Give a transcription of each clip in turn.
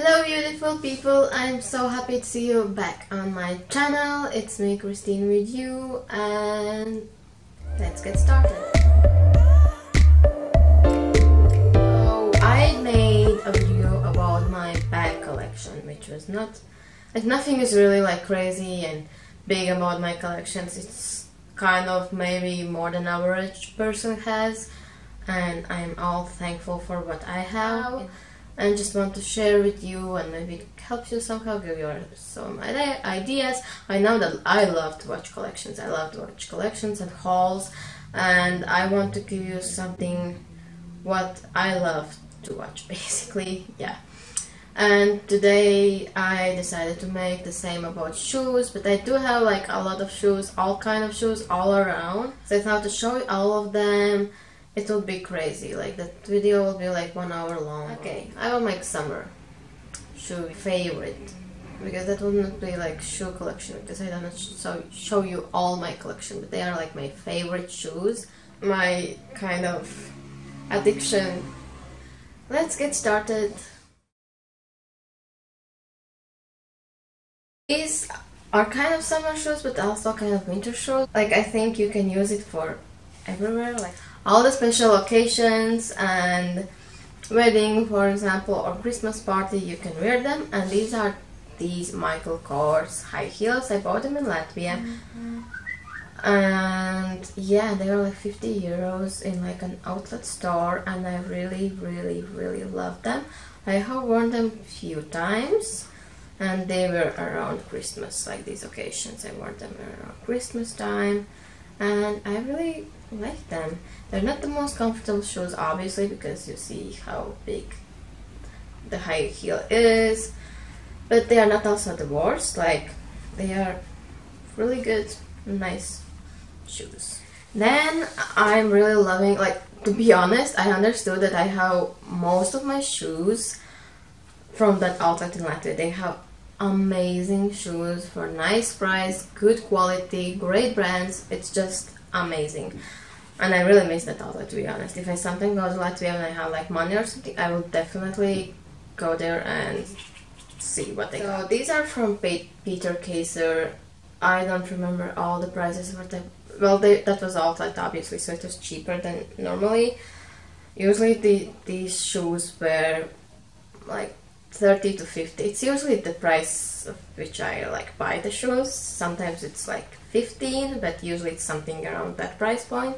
Hello beautiful people, I'm so happy to see you back on my channel. It's me, Christine, with you, and let's get started. So I made a video about my bag collection, which was not like nothing is really like crazy and big about my collections. It's kind of maybe more than average person has, and I'm all thankful for what I have. And just want to share with you and maybe it helps you somehow, give you some ideas. I know that I love to watch collections. I love to watch collections and hauls, and I want to give you something what I love to watch, basically, yeah. And today I decided to make the same about shoes, but I do have like a lot of shoes, all kind of shoes all around. So now to show you all of them, it will be crazy, like that video will be like 1 hour long. Okay, I will make summer shoe favorite, because that will not be like shoe collection, because I don't show you all my collection, but they are like my favorite shoes, my kind of addiction. Let's get started. These are kind of summer shoes, but also kind of winter shoes. Like I think you can use it for everywhere, like all the special occasions and wedding, for example, or Christmas party, you can wear them. And these are these Michael Kors high heels. I bought them in Latvia. Mm-hmm. And yeah, they were like 50 euros in like an outlet store, and I really, really, really love them. I have worn them a few times, and they were around Christmas, like these occasions. I wore them around Christmas time, and I really like them. They're not the most comfortable shoes, obviously, because you see how big the high heel is, but they are not also the worst. Like, they are really good, nice shoes. Then I'm really loving, like, to be honest, I understood that I have most of my shoes from that outlet in Latvia. They have amazing shoes for nice price, good quality, great brands. It's just amazing, and I really miss that outlet, to be honest. If I something goes to Latvia and I have like money or something, I will definitely go there and see what they got. So these are from Piet Peter Kaser. I don't remember all the prices for them. Well, that was outlet, obviously, so it was cheaper than normally. Usually these shoes were like 30 to 50. It's usually the price of which I like buy the shoes. Sometimes it's like 15, but usually it's something around that price point.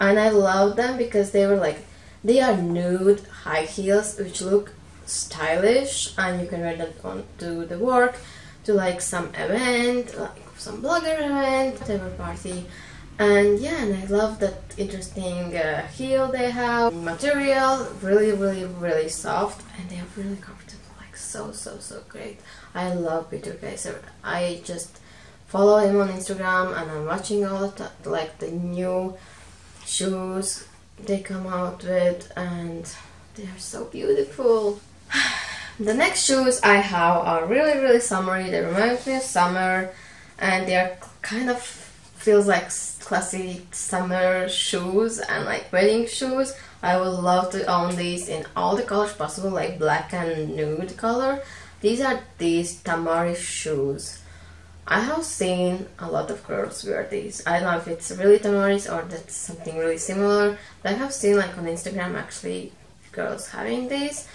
And I love them because they were like, they are nude high heels which look stylish, and you can wear them on to the work, to like some event, like some blogger event, whatever party. And yeah, and I love that interesting heel they have. Material, really, really, really soft, and they are really comfortable, like so, so, so great. I love Peter Kaiser. I just follow him on Instagram, and I'm watching all the like the new shoes they come out with, and they are so beautiful. The next shoes I have are really, really summery. They remind me of summer, and they are kind of feels like classic summer shoes and like wedding shoes. I would love to own these in all the colors possible, like black and nude color. These are these Tamaris shoes. I have seen a lot of girls wear these. I don't know if it's really Tamaris or that's something really similar, but I have seen like on Instagram actually girls having these,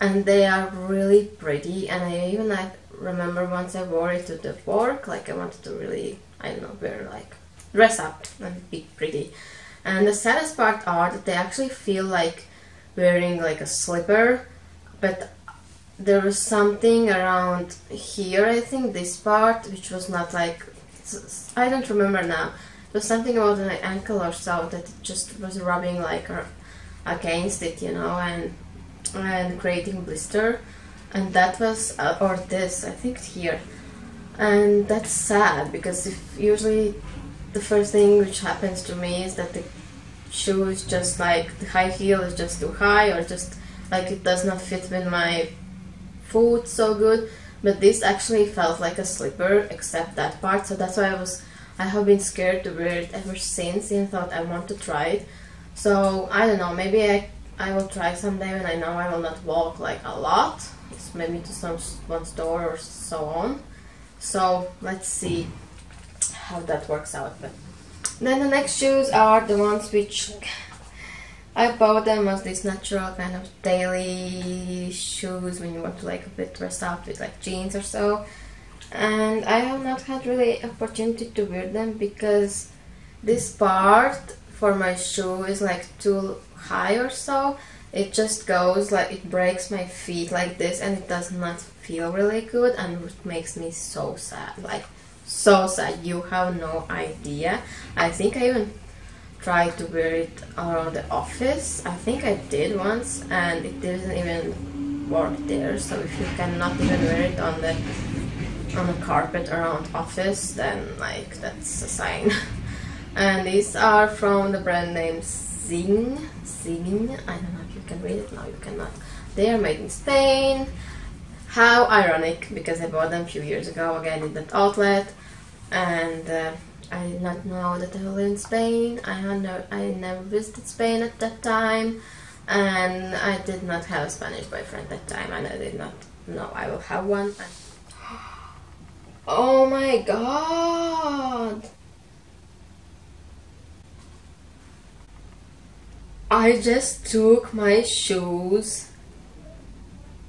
and they are really pretty. And I even like remember once I wore it to the work, like I wanted to really, I don't know, wear like dress up and be pretty. And the saddest part are that they actually feel like wearing like a slipper, but there was something around here, I think this part, which was not like, I don't remember now, it was something about my ankle or so that it just was rubbing like against it, you know, and creating blister, and that was, or this, I think here. And that's sad, because if usually the first thing which happens to me is that the shoe is just like, the high heel is just too high, or just like it does not fit with my foot so good. But this actually felt like a slipper, except that part, so that's why I have been scared to wear it ever since, and thought I want to try it. So I don't know, maybe I will try someday when I know I will not walk like a lot. It's just maybe to someone's door or so on. So let's see how that works out. But then the next shoes are the ones which I bought them as these natural kind of daily shoes when you want to like a bit dress up with like jeans or so. And I have not had really opportunity to wear them because this part for my shoe is like too high or so. It just goes like it breaks my feet like this, and it does not feel really good, and it makes me so sad, like so sad. You have no idea. I think I even tried to wear it around the office. I think I did once, and it didn't even work there. So if you cannot even wear it on the carpet around office, then like that's a sign. And these are from the brand name Zing Zing. I don't know if you can read it. No, you cannot. They are made in Spain. How ironic, because I bought them a few years ago again in that outlet, and I did not know that I live in Spain. I never visited Spain at that time, and I did not have a Spanish boyfriend at that time, and I did not know I will have one. Oh my god! I just took my shoes.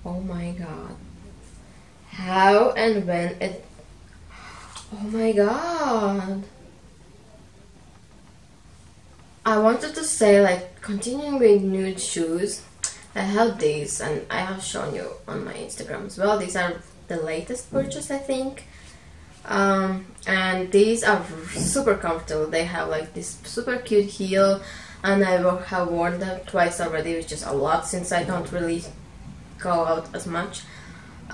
Oh my god. How and when it... Oh my god. I wanted to say, like, continuing with nude shoes, I have these, and I have shown you on my Instagram as well. These are the latest purchase, I think. And these are super comfortable. They have like this super cute heel, and I have worn them twice already, which is a lot since I don't really go out as much.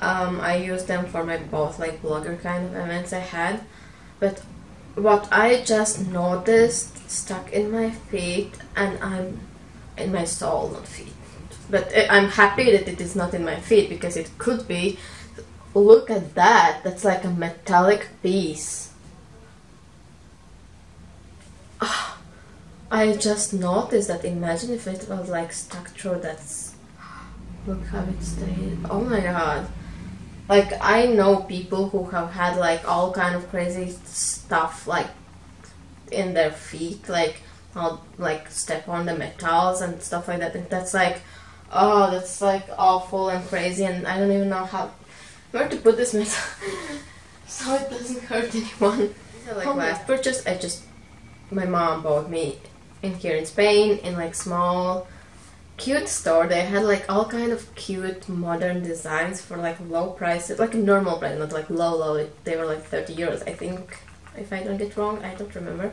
I use them for my both like blogger kind of events I had. But what I just noticed stuck in my feet, and I'm in my soul, not feet. But I'm happy that it is not in my feet, because it could be. Look at that, that's like a metallic piece. Oh, I just noticed that. Imagine if it was like stuck through that. Look how it stayed. Oh my god. Like, I know people who have had like all kind of crazy stuff like in their feet, like I'll like step on the metals and stuff like that, and that's like, oh, that's like awful and crazy, and I don't even know how where to put this metal so it doesn't hurt anyone. So like last purchase, my mom bought me in here in Spain in like small cute store. They had like all kind of cute modern designs for like low prices, like a normal price, not like low. They were like 30 euros, I think, if I don't get wrong, I don't remember.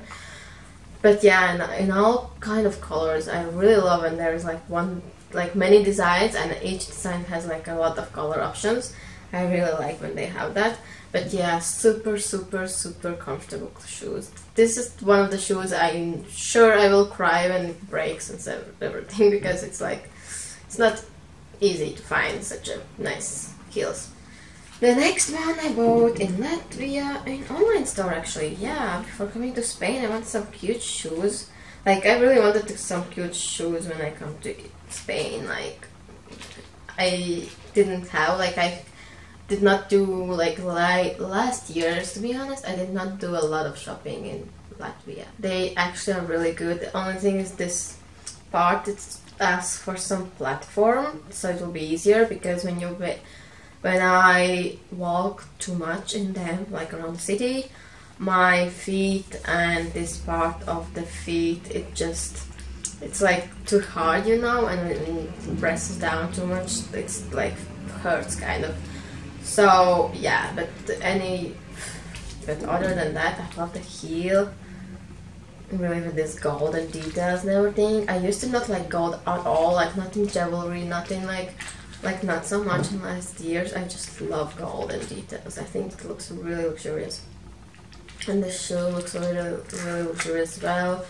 But yeah, and in all kind of colors, I really love. And there's like many designs, and each design has like a lot of color options. I really like when they have that. But yeah, super, super, super comfortable shoes. This is one of the shoes I'm sure I will cry when it breaks and everything, because it's like, it's not easy to find such a nice heels. The next one I bought in Latvia, in online store actually. Yeah, before coming to Spain, I wanted some cute shoes. Like, I really wanted some cute shoes when I come to Spain. Like, I didn't have, like, I did not do like last year's, to be honest. I did not do a lot of shopping in Latvia. They actually are really good. The only thing is this part, it asks for some platform, so it will be easier, because when I walk too much in them, like around the city, my feet and this part of the feet, it's like too hard, you know, and when it presses down too much, it's like hurts kind of. So yeah, but other than that, I love the heel, really, with these golden details and everything. I used to not like gold at all, like not in jewelry, nothing like not so much in last years. I just love golden details. I think it looks really luxurious, and the shoe looks really, really luxurious as well.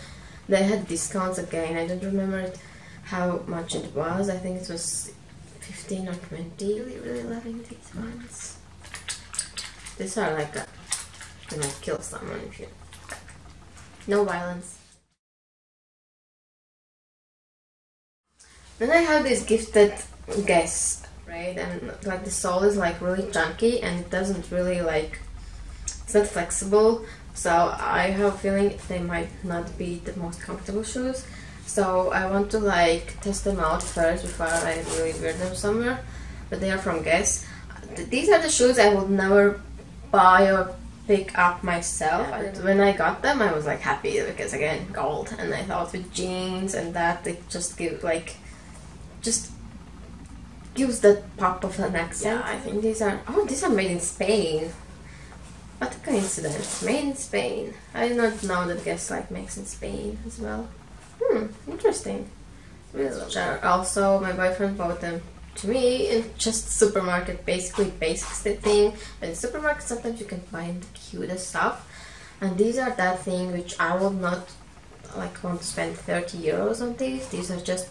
They had discounts again. I don't remember how much it was. I think it was 15 or 20. Really, really loving these ones. These are like a, you know, kill someone if you... No violence. Then I have this gifted Guess right? And like the sole is like really chunky and it doesn't really like, it's not flexible. So I have a feeling they might not be the most comfortable shoes. So I want to like test them out first before I really wear them somewhere. But they are from Guess. These are the shoes I would never buy or pick up myself. But when I got them, I was like happy because again, gold. And I thought with jeans and that, they just give like, just gives that pop of an accent. Yeah, I think these are, oh, these are made in Spain. What a coincidence, made in Spain. I did not know that Guess like makes in Spain as well. Interesting. Also, my boyfriend bought them to me in just supermarket, basically basics the thing. But in supermarket sometimes you can find the cutest stuff. And these are that thing which I will not like want to spend 30 euros on these. These are just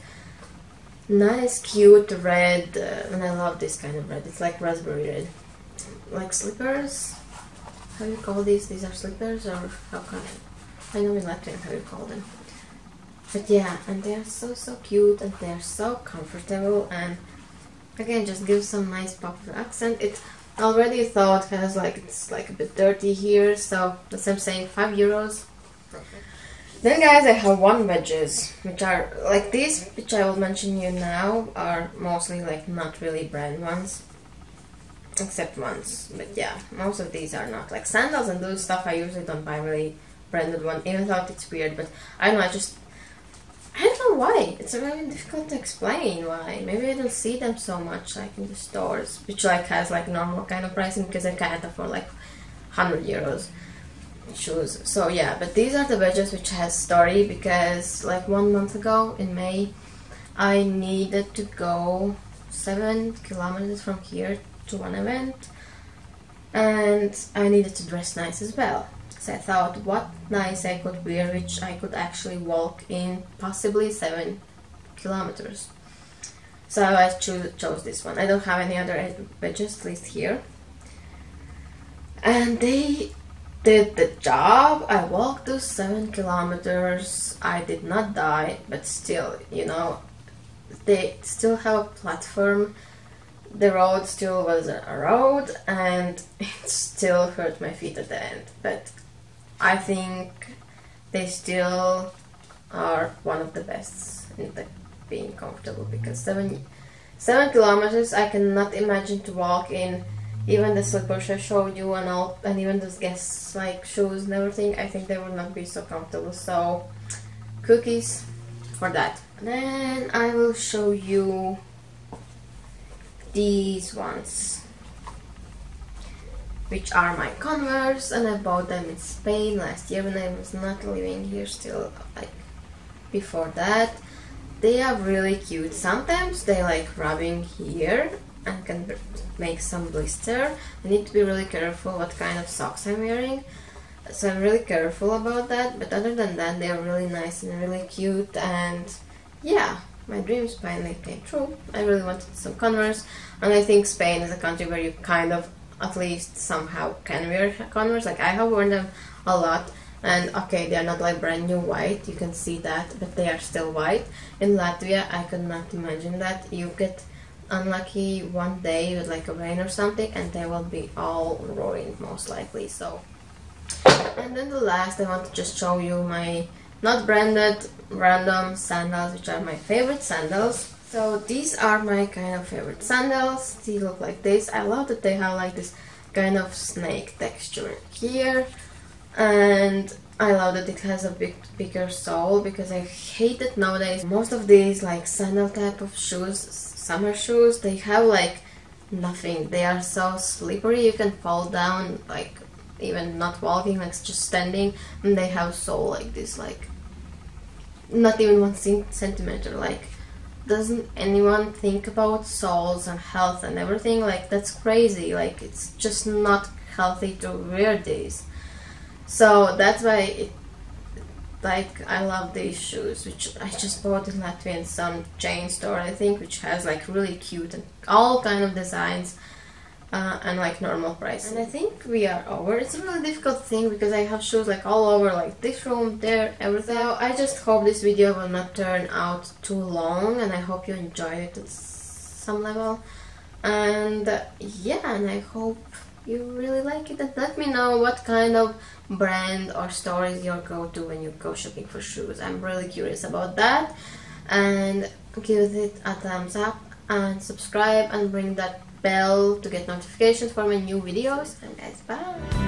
nice, cute red, and I love this kind of red. It's like raspberry red. Like slippers. How do you call these? These are slippers or how come? I know in Latin how you call them. But yeah, and they are so cute and they are so comfortable and again just gives some nice pop of accent. It's already thought has like it's like a bit dirty here, so that's what I'm saying, 5 euros. Okay. Then guys, I have one wedges, which are like these, which I will mention you now, are mostly like not really brand ones. Except ones, but yeah, most of these are not. Like sandals and those stuff I usually don't buy really branded one, even though it's weird, but I don't know, I don't know why. It's really difficult to explain why. Maybe I don't see them so much like in the stores, which like has like normal kind of pricing because I can't afford like 100 euros shoes. So yeah, but these are the wedges which has story because like 1 month ago in May, I needed to go 7 kilometers from here to one event and I needed to dress nice as well. So I thought what nice I could wear which I could actually walk in possibly 7 kilometers. So I chose this one. I don't have any other wedges, at least here. And they did the job. I walked those 7 kilometers. I did not die, but still, you know, they still have a platform. The road still was a road and it still hurt my feet at the end, but I think they still are one of the best in the being comfortable because 7 kilometers I cannot imagine to walk in. Even the slippers I showed you and all, and even those Guess like shoes and everything, I think they would not be so comfortable, so cookies for that. Then I will show you these ones, which are my Converse, and I bought them in Spain last year when I was not living here still, like before that. They are really cute. Sometimes they like rubbing here and can make some blister. I need to be really careful what kind of socks I'm wearing, so I'm really careful about that, but other than that they are really nice and really cute, and yeah, my dreams finally came true. I really wanted some Converse, and I think Spain is a country where you kind of, at least somehow, can wear Converse. Like I have worn them a lot, and okay, they are not like brand new white, you can see that, but they are still white. In Latvia, I could not imagine that. You get unlucky one day with like a rain or something, and they will be all ruined most likely. So, and then the last, I want to just show you my not branded random sandals, which are my favorite sandals. So these are my kind of favorite sandals. They look like this. I love that they have like this kind of snake texture here, and I love that it has a bigger sole because I hate it nowadays. Most of these like sandal type of shoes, summer shoes, they have like nothing. They are so slippery, you can fall down like even not walking, like just standing, and they have sole like this, like not even 1 centimeter. Like, doesn't anyone think about soles and health and everything? Like, that's crazy. Like, it's just not healthy to wear these. So that's why like I love these shoes, which I just bought in Latvia in some chain store, I think, which has like really cute and all kind of designs. And like normal price. And I think we are over. It's a really difficult thing because I have shoes like all over, like this room, there, everything. So I just hope this video will not turn out too long, and I hope you enjoy it at some level. And yeah, and I hope you really like it, and let me know what kind of brand or store is your go-to when you go shopping for shoes. I'm really curious about that. And give it a thumbs up and subscribe and ring that bell to get notifications for my new videos. And guys, bye!